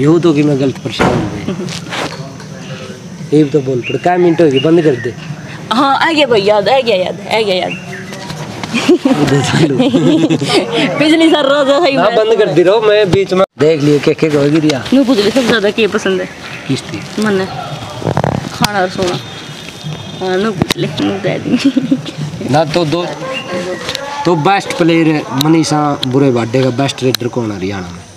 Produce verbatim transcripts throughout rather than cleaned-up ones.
You तो कि मैं गलत परेशान हूँ ये तो बोल पड़ क्या मिनट होगी बंद कर दे। हाँ आ गया भाई याद आ गया याद आ गया याद पिछली सर रोज़ सही हाँ बंद कर दी रहो मैं बीच में देख लिया क्या क्या होगी रिया नू पूछ ली सब ज़्यादा क्या पसंद है किस्ती मन है खाना और सोना हाँ नू पूछ ले नू दे देंगे ना तो दो तो बेस्ट प्लेयर है मनीषा बुरे बाटे का बेस्ट रेडर कौन है हरियाणा में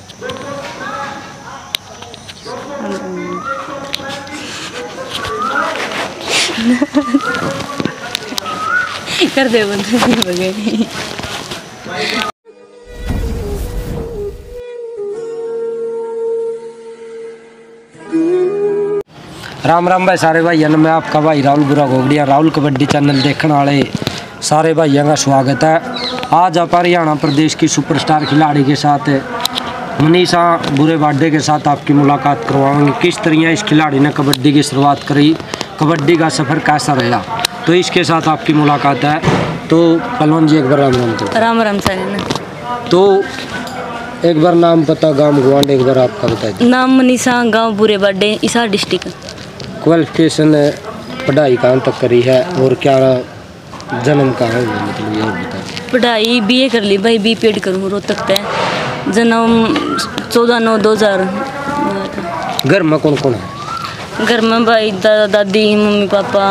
कर दे बंद राम राम भाई सारे भाई मैं आपका भाई राहुल बुरा गोगड़िया राहुल कबड्डी चैनल देखने वाले सारे भाइयों का स्वागत है। आज आप हरियाणा प्रदेश की सुपरस्टार खिलाड़ी के साथ मनीषा बुरे बाडे के साथ आपकी मुलाकात करवाएंगे। किस तरह इस खिलाड़ी ने कबड्डी की शुरुआत करी, कबड्डी का सफ़र कैसा रहा, तो इसके साथ आपकी मुलाकात है। तो पलवन जी एक बार राम राम करो। राम राम सर। तो एक बार नाम पता गाँव गुआंड एक बार आपका बताइए। नाम मनीषा, गाँव बुरे बाडे, हिसार डिस्ट्रिक्ट। क्वालिफिकेशन पढ़ाई कहाँ तक करी है और क्या जन्म का है मतलब ये बताओ। पढ़ाई बीए कर ली भाई, बी पेड करूँ रोहतक तक। जन्म चौदह नौ दो हज़ार। घर में कौन कौन है? घर में भाई दादा दादी मम्मी पापा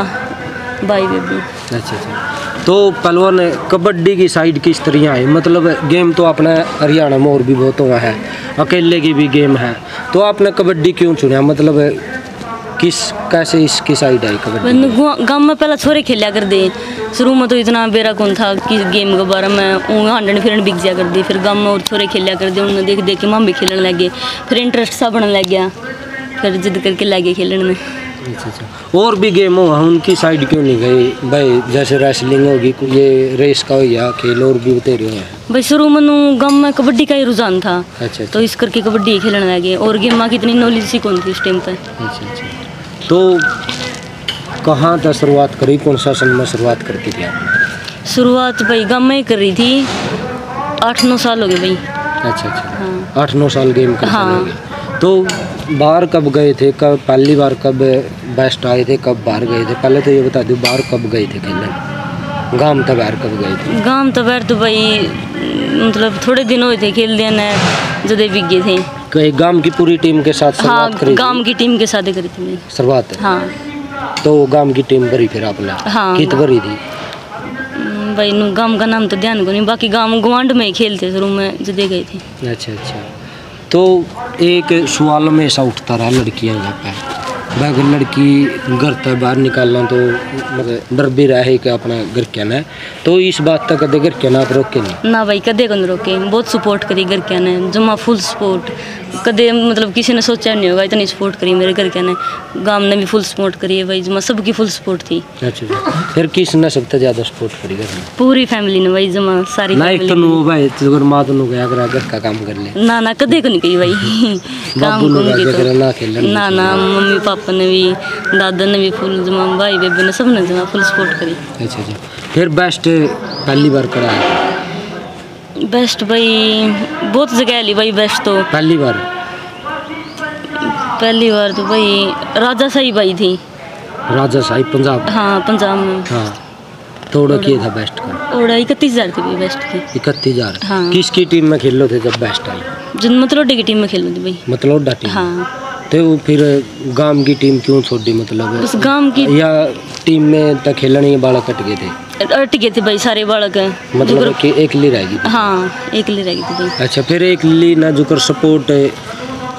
भाई बेबी। अच्छा अच्छा। तो पहलवान कबड्डी की साइड किस तरह है, मतलब गेम तो आपने हरियाणा में और भी बहुत हुआ है, अकेले की भी गेम है, तो आपने कबड्डी क्यों चुना, मतलब किस कैसे इसकी साइड आई कबड्डी? गाँव में पहला छोरे खेला कर दे, शुरू में तो इतना बेरा कौन था कि गेम के बारे में हंडन फिर बिक जाया कर दी, फिर गाँव में और छोरे खेला कर दे, उन्होंने देख देख के माँ भी खेलने लगे, फिर इंटरेस्ट सा बनने लग गया, फिर जिद करके लगे खेलने में। अच्छा अच्छा। और भी गेम हो उनकी साइड क्यों नहीं गई भाई, जैसे रेसलिंग होगी, ये रेस का हो गया खेल, और भी उतरे हुए हैं भाई। शुरू में गाँव में कबड्डी का ही रुझान था। अच्छा। तो इस करके कबड्डी खेलने लगे और गेम की इतनी नॉलेज सी कौन थी इस टाइम पर। अच्छा अच्छा। तो कहाँ तक शुरुआत करी, कौन सा सन में शुरुआत करती थी आपने? शुरुआत भाई गाँव में ही कर रही थी, आठ नौ साल हो गए भाई। अच्छा अच्छा। आठ नौ साल गेम करते हाँ। तो बाहर कब गए थे, कब पहली बार कब बेस्ट आए थे, कब बाहर गए थे? पहले तो ये बता दो बाहर कब गए थे खेलने, गाँव तक बाहर कब गए थे? गाँव तक बाहर तो भाई मतलब थोड़े दिन हुए थे खेल देने, जदे बिक गए थे। गांव की पूरी टीम के साथ शुरुआत करी? गांव की टीम के साथ करी थी शुरुआत। हाँ। तो गांव की टीम भरी फिर आपने? हाँ। कित भरी थी भाई, गांव का नाम तो ध्यान को नहीं, बाकी गांव गुआंड में ही खेलते शुरू में जो दे गए थे। अच्छा अच्छा। तो एक सवाल हमेशा उठता रहा लड़कियाँ यहाँ पे, बाकी लड़की घर तक बाहर निकालना तो मतलब डर भी रहा है कि अपना घर क्या ना, तो इस बात तक कदे घर क्या ना आप रोके नहीं? ना भाई कदे को नहीं रोके, बहुत सपोर्ट करी घर क्या ने, जमा फुल सपोर्ट, कदे मतलब किसी ने सोचा नहीं होगा इतनी सपोर्ट करी मेरे घर क्या ने। गाँव ने भी फुल सपोर्ट करी है भाई, जमा सबकी फुल सपोर्ट थी। अच्छा। फिर किसने सबसे ज़्यादा सपोर्ट करी घर में? पूरी फैमिली ने भाई, जमा सारी भाई। माँ तो गया घर का काम कर ले ना ना कदे को नहीं कही भाई, काम ना ना मम्मी पापा ने भी दादा ने भी फुल जमा, भाई बेबी ने सब ने जमा फुल सपोर्ट करी। अच्छा अच्छा। फिर बेस्ट पहली बार कराया? बेस्ट भाई बहुत जगह ली भाई, बेस्ट तो पहली बार पहली बार तो भाई राजा साहिब भाई थी। राजा साहिब पंजाब? हाँ पंजाब में। हाँ। थोड़ा किया था बेस्ट का थोड़ा, इकतीस हज़ार थी भाई बेस्ट की। इकतीस हज़ार। हाँ। किसकी टीम में खेल लो थे जब बेस्ट आई? जब मतलोडे की टीम में खेल लो थे भाई। मतलोडा टीम? हाँ। तो फिर गांव की टीम क्यों छोड़ी, मतलब बस गांव की या टीम में तक खेलने के बालक अट गए थे? अट गए थे भाई सारे बालक, मतलब कि एकली रह गई। हाँ एकली रह गई थी भाई। अच्छा। फिर एकली ना जुकर सपोर्ट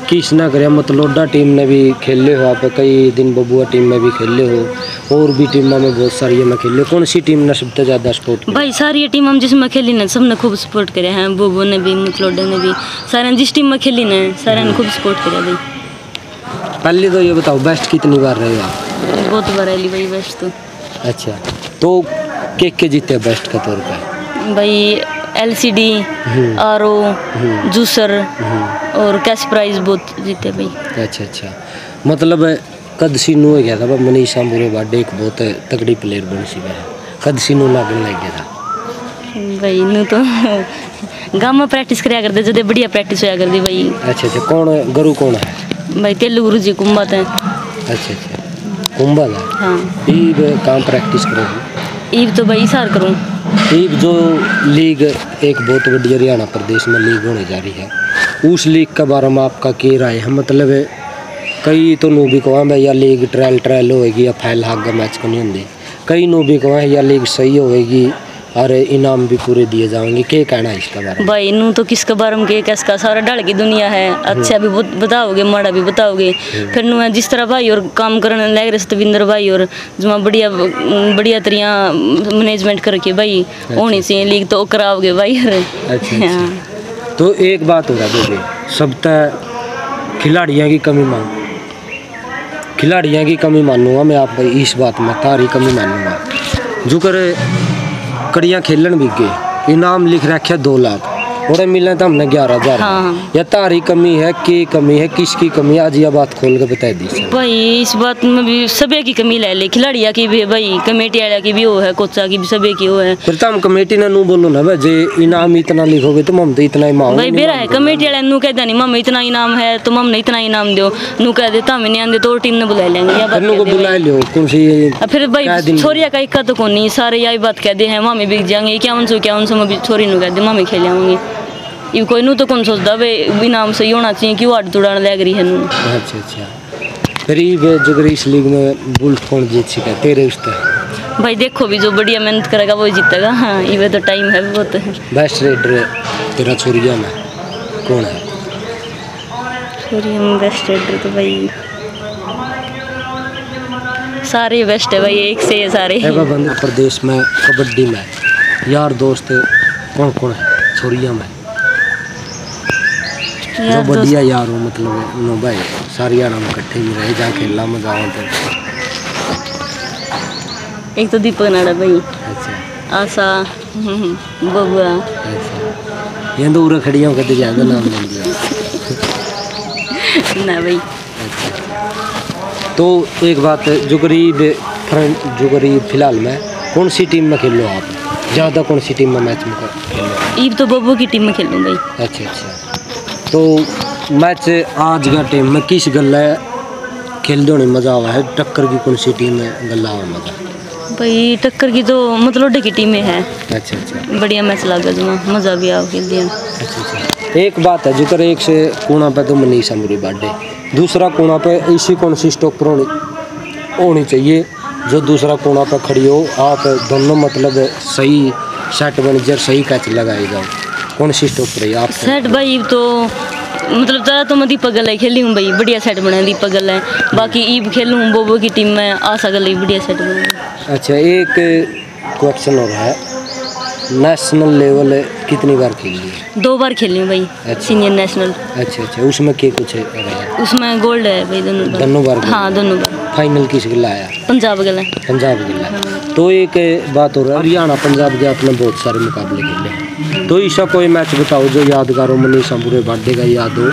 किस ना करे, मतलोडा टीम ने भी खेले हो आप, कई दिन बबुआ टीम में भी खेले हो, और भी टीम में बहुत सारी है मैं खेले, कौन सी टीम ने सबसे ज़्यादा सपोर्ट भाई? सारी टीम हम जिसमें खेली ना सबने खूब सपोर्ट करे हैं, बबुआ ने भी मतलोडा ने भी, सारे जिस टीम में खेली ना सारे ने खूब सपोर्ट करे भाई। पहले तो ये बताओ बेस्ट कितनी बार रहे आप? बहुत बार रही भाई बेस्ट तो। अच्छा। तो के के जीते बेस्ट का तौर पर भाई? एलसीडी, आर ओ, जूसर और कैश प्राइज बहुत जीते भाई। अच्छा अच्छा। मतलब कद सी नू गया था मनीषा बुरे बाडे एक बहुत तगड़ी प्लेयर बनी सी, कद सी नू लागने लग गया था भाई नू तो गाँव में प्रैक्टिस कराया करते, जो बढ़िया प्रैक्टिस होया करती भाई। अच्छा अच्छा। कौन गुरु कौन है भाई तेलुगुरु जी कुंभत है। अच्छा अच्छा कुंभत है। हाँ ईब काम प्रैक्टिस करो। ईब तो भाई सार करूँ। ईब जो लीग एक बहुत बड़ी हरियाणा प्रदेश में लीग होने जा रही है, उस लीग के बारे में आपका क्या राय है? मतलब कई तो नूबी कहें भाई या लीग ट्रायल ट्रायल होएगी या फैल हाग का मैच को नहीं होंगे, कई नूबी कहें या लीग सही होएगी और इनाम भी पूरे दिए जाएंगे, क्या कहना है इसका बारे में? भाई नू तो किसके बारे में किसका सारा डल की दुनिया है, अच्छा भी बताओगे माड़ा भी बताओगे। फिर नू जिस तरह भाई और काम करने लग रहे सतविंदर भाई और जो बढ़िया बढ़िया तरिया मैनेजमेंट करके भाई होनी चाहिए लीग तो कराओगे भाई। अच्छा तो एक बात हो रहा है सब तक खिलाड़ियों की कमी मांग खिलाड़ियों की कमी मानूंगा मैं, आप इस बात में तारी कमी मानूंगा जो कर कड़ियाँ खेलन भी गए इनाम लिख रखे दो लाख और मिले तो हमने ग्यारह हजार। हाँ। या तारी कमी है की कमी है किसकी कमी है? आज यह बात खोल कर बता दी भाई, इस बात में भी सभी की कमी ले ले खिलाड़िया की भी भाई कमेटी वाला की भी हो है कोचा की भी सभी की हो है। फिर तो हम कमेटी ने नू बोलो ना भाई जे इनाम इतना लिखोगे तो मम तो इतना ही मांगो भाई बेरा है। कमेटी वाले नू कहता नहीं मम इतना इनाम है तो मम ने इतना इनाम दो, नू कह देता हम नहीं आंदे तो टीम ने बुला लेंगे बुला लो कौन सी। फिर भाई छोरिया का इक्का तो कौन नहीं सारे यही बात कह दे है मामी बिक जाएंगे इक्यावन सौ इक्यावन सौ में छोरी नू कह दे मामी खेल आऊंगी ये कोई नू तो कौन सोचता भाई इनाम सही होना चाहिए क्यों आड़ तुड़ान लग रही है नू। अच्छा अच्छा गरीब जो इस लीग में बुल फोन जीत सका तेरे उसका भाई देखो भी जो बढ़िया मेहनत करेगा वो जीतेगा। हाँ ये तो टाइम है बहुत है। बेस्ट रेडर तेरा छोरिया में कौन है? छोरिया में बेस्ट रेडर तो भाई सारे बेस्ट है भाई एक से है सारे। प्रदेश में कबड्डी में यार दोस्त कौन कौन है छोरिया में जो बढ़िया यार हो? मतलब नो भाई सारे यार हम इकट्ठे ही रहे जहाँ खेलना मजा आता। एक तो दीपक नाड़ा भाई। अच्छा आशा बबुआ ये तो उरा खड़िया हो कहते ज़्यादा नाम ना भाई। अच्छा तो एक बात जो गरीब जो गरीब फिलहाल मैं कौन सी टीम में खेल लो आप ज़्यादा? कौन सी टीम में मैच में खेल? ईब तो बबुआ की टीम में खेल लूँ भाई। अच्छा अच्छा तो मैच आज का टीम में किस गल्ला खेल दो मज़ा आवा है? टक्कर की कौन सी टीम में गल्ला आवा मज़ा? भाई टक्कर की तो मतलब की टीम में है। अच्छा अच्छा बढ़िया मैच लगा जुमा मज़ा भी आओ खेल दिया। अच्छा अच्छा एक बात है जो कर एक से कोना पे तो मनीषा मेरी बर्थडे, दूसरा कोना पे ऐसी कौन सी स्टॉक होनी चाहिए जो दूसरा कोना पर खड़ी हो आप दोनों मतलब सही सेट बन जर सही कैच लगाए जाओ, कौन सी स्टॉक पर आप सेट? भाई तो मतलब ज़्यादा तो मैं दीपक गल्ला खेली हूँ भाई बढ़िया सेट बना दीपक गल्ला, बाकी ईब खेलूँ बोबो की टीम में आशा गल्ला बढ़िया सेट बना। अच्छा एक क्वेश्चन और है नेशनल लेवल कितनी बार खेली है? दो बार खेली हूँ भाई। अच्छा। Senior national. अच्छा अच्छा उसमें क्या कुछ है? उसमें गोल्ड है भाई दोनों बार। दोनों बार? हाँ दोनों बार। फाइनल किस गल्ला आया? पंजाब गल्ला। पंजाब गल्ला। तो एक बात हो रहा है हरियाणा पंजाब के आपने बहुत सारे मुकाबले खेले हैं तो ईशा कोई मैच बताओ जो यादगार हो मनीषा बुरे बर्थडे का याद हो?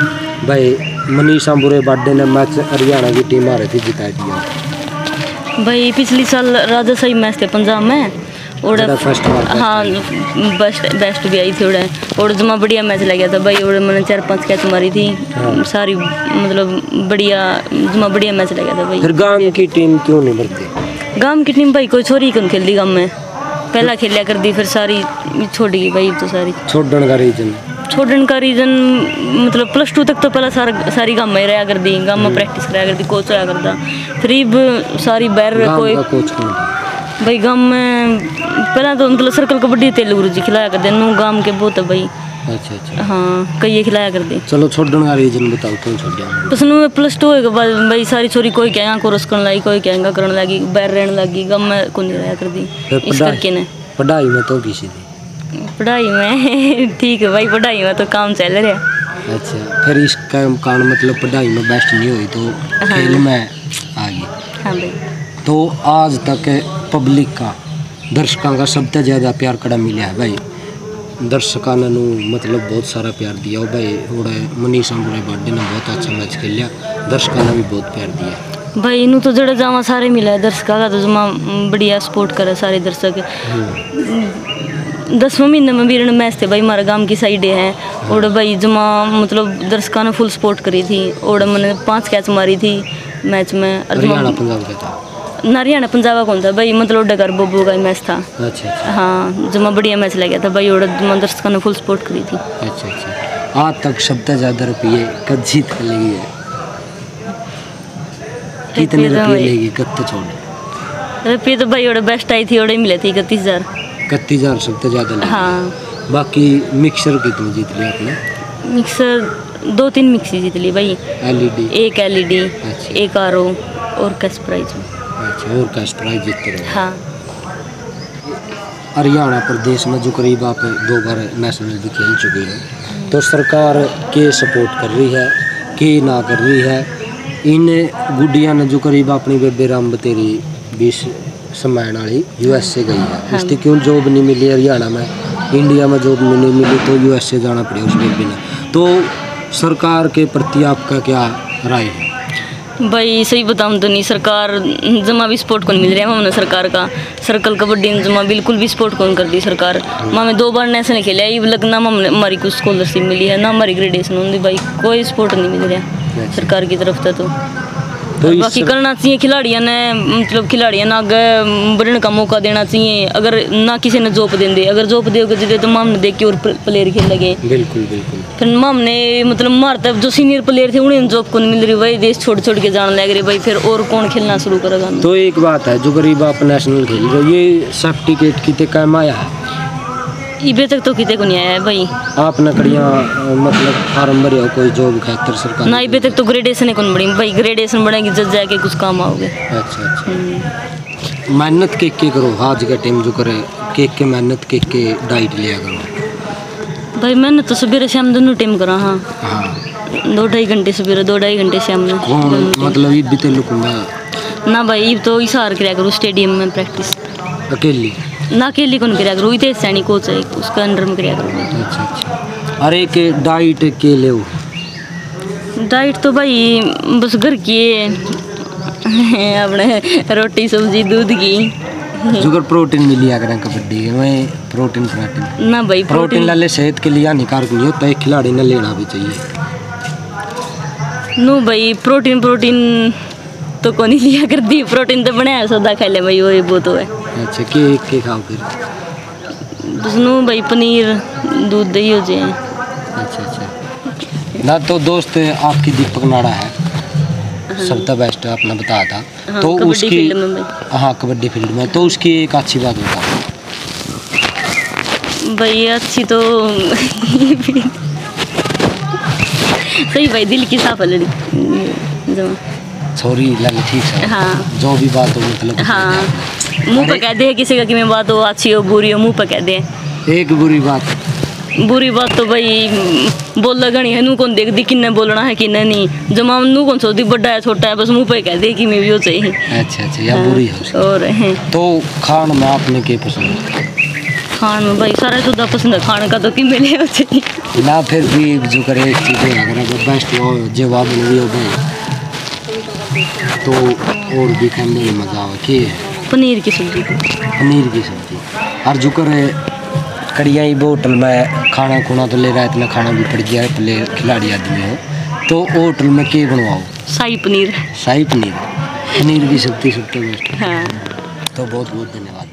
भाई मनीषा बुरे बर्थडे ने मैच हरियाणा की टीम आ रही थी जिता दिया भाई पिछली साल राजा सही मैच थे पंजाब में और फर्स्ट हाँ बेस्ट बेस्ट भी आई थी उड़ा और जमा बढ़िया मैच लग गया था भाई और मैंने चार पाँच कैच मारी थी। हाँ। सारी मतलब बढ़िया जमा बढ़िया मैच लग गया था भाई। फिर गाँव की टीम क्यों नहीं बढ़ती? गाँव की टीम भाई कोई छोरी कम खेल दी गाँव में पहला खेलिया कर दी फिर सारी छोड़ गई भाई तो सारी। छोड़न का रीजन? छोड़न का रीजन मतलब प्लस टू तक तो पहला सारा सारी गाँव में रहा कर दी, गाँव में प्रैक्टिस कराया करती कोच रहा करता फिर सारी बैर कोई कोच भाई गाँव में पहला तो मतलब सर्कल कबड्डी तेलुगुरु जी खिलाया करते नू गाँव के बहुत है भाई। अच्छा अच्छा हाँ कई ये खिलाया कर दे। चलो छोड़न का रीजन बताओ क्यों छोड़ दिया? बस नू प्लस टू होगा भाई सारी छोरी कोई क्या कोर्स करने लगी कोई क्या करने लगी बैर रहने लगी गाँव में कौन रहा कर दी इस करके ने। पढ़ाई में तो किसी थी? पढ़ाई में ठीक है भाई पढ़ाई में तो काम चल रहा है। अच्छा फिर इस काम कारण मतलब पढ़ाई में बेस्ट नहीं हुई तो खेल में आ गई। हाँ भाई तो आज तक पब्लिक का दर्शकों का सबसे ज़्यादा प्यार कड़ा मिला है भाई दर्शकों ने मतलब बहुत सारा प्यार दिया भाई और मनीषा बुरे बर्थडे ने बहुत अच्छा मैच खेलिया दर्शकों ने भी बहुत प्यार दिया भाई इनू तो जड़ा जावा सारे मिला है दर्शक का तो जमा बढ़िया सपोर्ट करे सारे दर्शक दसवें महीने में वीरण मैच थे भाई, हमारा गांव की साइड है। और भाई जमा मतलब दर्शकों ने फुल सपोर्ट करी थी और मैंने पांच कैच मारी थी मैच में। हरियाणा पंजाब कौन था भाई, मतलब डगर बब्बू का मैच था। अच्छा, अच्छा। हाँ जमा बढ़िया मैच लग गया था भाई और दर्शकों ने फुल सपोर्ट करी थी। अच्छा अच्छा, आज तक सबसे ज़्यादा रुपये कब जीत कर लगी है, कितने रुपये लेगी कब तक छोड़े? रुपये तो भाई और बेस्ट आई थी और मिले थे इकतीस हज़ार इकतीस हज़ार सबसे ज़्यादा। हाँ बाकी मिक्सर कितनी जीत लिया आपने? मिक्सर दो तीन मिक्सी जीत ली भाई, एलईडी एक एलईडी एक आरो और कैश प्राइज। अच्छा, और कैश प्राइज जीतते रहे। हाँ, हरियाणा प्रदेश में जो करीब आप दो बार नेशनल भी खेल चुके हैं, तो सरकार के सपोर्ट कर रही है कि ना कर रही है? इन गुडिया ने जो करीब अपनी बेबे राम बतेरी बीस समैन वाली यूएसए गई है, उसकी क्यों जॉब नहीं मिली हरियाणा में? इंडिया में जॉब नहीं मिली तो यूएसए जाना पड़े उस बेबी ने। तो सरकार के प्रति आपका क्या राय है? भाई सही बताऊं तो नहीं, सरकार जमा भी सपोर्ट कौन मिल रहा है हमने सरकार का। सर्कल कबड्डी में जमा बिल्कुल भी सपोर्ट कौन कर दी सरकार। माँ दो बार नेशनल खेला है, लगना हमारी कुछ स्कॉलरशिप मिली है ना हमारी ग्रेडेशन होंगी भाई, कोई सपोर्ट नहीं मिल रहा सरकार की तरफ से। तो तो बाकी करना चाहिए खिलाड़ियों ने, मतलब खिलाड़ियों ने आगे बढ़ने का मौका देना चाहिए। अगर ना किसी ने जोप देंगे, अगर जोप दे तो मामने देख के और प्लेयर खेल लगे। बिल्कुल बिल्कुल, फिर मामने मतलब मारता जो सीनियर प्लेयर थे उन्हें जॉब कौन मिल रही भाई, देश छोड़ छोड़ के जाने लग रही भाई, फिर और कौन खेलना शुरू करेगा। तो एक बात है, जो गरीब आप नेशनल खेल रहे, ये सर्टिफिकेट कितने काम आया है? इबे तक तो कितने को नहीं आया है भाई। आप नकड़ियाँ मतलब फार्म भरे हो कोई जॉब खातिर सरकार ना? इबे तक तो ग्रेडेशन है कौन बड़ी भाई, ग्रेडेशन बढ़ेगी जब जाके कुछ काम आओगे। अच्छा अच्छा, मेहनत के के करो आज का टाइम जो करे के के मेहनत के के डाइट लिया करो भाई। मेहनत तो सवेरे शाम दोनों टाइम करो। हाँ हाँ, दो ढाई घंटे सवेरे दो ढाई घंटे शाम में, मतलब ईद बीते लुकूंगा ना भाई। ईद तो इशार किया करो स्टेडियम में प्रैक्टिस, अकेली ना अकेली कौन करा करो, रोहित सैनी कोच है उसका अंडर में करा करो। अच्छा अच्छा, अरे के डाइट के ले डाइट तो भाई बस घर की अपने रोटी सब्जी दूध की जुगर प्रोटीन मिली लिया करें कबड्डी में। प्रोटीन प्रोटीन ना भाई, प्रोटीन लाले सेहत के लिए हानिकारक नहीं होता है, खिलाड़ी ने लेना भी चाहिए। नो भाई प्रोटीन प्रोटीन तो कौन ही लिया कर दी, प्रोटीन तो बनाया सदा खा ले भाई वही वो तो है। अच्छा, के के खाओ फिर दोनों भाई पनीर दूध दही हो जाए। अच्छा अच्छा ना, तो दोस्त आपकी दीपक नाड़ा है सबसे बेस्ट आपने बताया था। हाँ, तो उसकी फील्ड में, हाँ कबड्डी फील्ड में, तो उसकी एक अच्छी बात होता भाई अच्छी तो सही भाई दिल की साफ लड़ी सॉरी लल ठीक है। हाँ जो भी बात हो मतलब, हाँ मुँह पर कह दे किसी का कि मैं बात हो अच्छी हो बुरी हो, मुँह पर कह दे। एक बुरी बात बुरी बात तो भाई बोल लगनी है, नू कौन देख दी किन्ने बोलना है किन्ने नहीं, जमा नू कौन सोती बड़ा है छोटा है, बस मुँह पर कह दे कि मैं भी हो चाहिए। अच्छा अच्छा, या बुरी हो। और हैं तो खान में आपने क्या पसंद? खान में भाई सारा सुधा पसंद है, खान का तो कि मिले हो चाहिए ना, फिर भी जो करे एक चीज़ बेस्ट हो जवाब मिली हो भाई, तो और भी खाने में मज़ा आवा कि पनीर की सब्जी पनीर की सब्जी और जो करे कड़िया ही होटल में खाना खुना तो ले रहा है, इतना खाना भी पड़ गया है ले खिलाड़ी आदमी हो, तो होटल में के बनवाओ? शाही पनीर शाही पनीर पनीर की सब्जी सबसे बेस्ट। हाँ तो बहुत बहुत धन्यवाद।